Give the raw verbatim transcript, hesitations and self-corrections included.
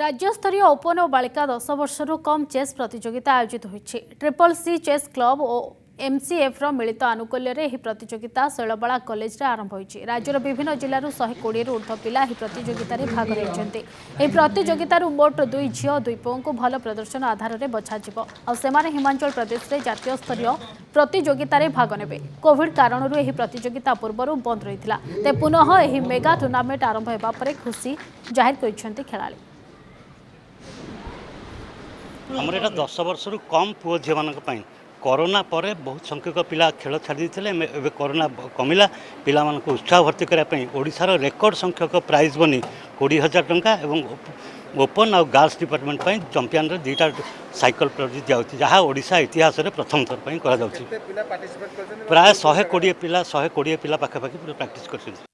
राज्य स्तरीय ओपन और बालिका दस वर्ष कम चेस प्रतियोगिता आयोजित होती। ट्रिपल सी चेस क्लब और एमसीएफ मिलित आनुकूल्य में यह प्रतियोगिता शैलबाला कॉलेज में आरंभ होती। राज्यर विभिन्न जिलूर शहे कोड़े ऊर्ध पिला प्रतियोगित भाग ले प्रतियोगित मोट दुई झील दुई पुओं को भल प्रदर्शन आधार में बछाव और सेमाने हिमाचल प्रदेश में जातीय स्तरीय प्रतियोगित भाग ने। कोविड कारण यह प्रतियोगिता पूर्व बंद रही है, ते पुनः यह मेगा टूर्नामेंट आरंभ होगा पर खुशी जाहिर करछन्ते खेलाड़ी। हमर एटा दस वर्ष रु कम पुओ झी मान कोरोना पर बहुत संख्यक पिला खेल छाड़ी एवं कोरोना कमिला पिला मान उत्साह भर्ती करने ओडिशार रेकर्ड संख्यक प्राइज बनी कोड़ी हजार टंका एवं ओपन और गर्ल्स डिपार्टमेंट चैंपियन रे दुईटा साइकल प्राइज दिखाई जहाँ ओडिशा इतिहास में प्रथम थर पर प्राय शहे कोड़े पिला शहे कोड़े पिला पाखापाखि प्राक्ट कर।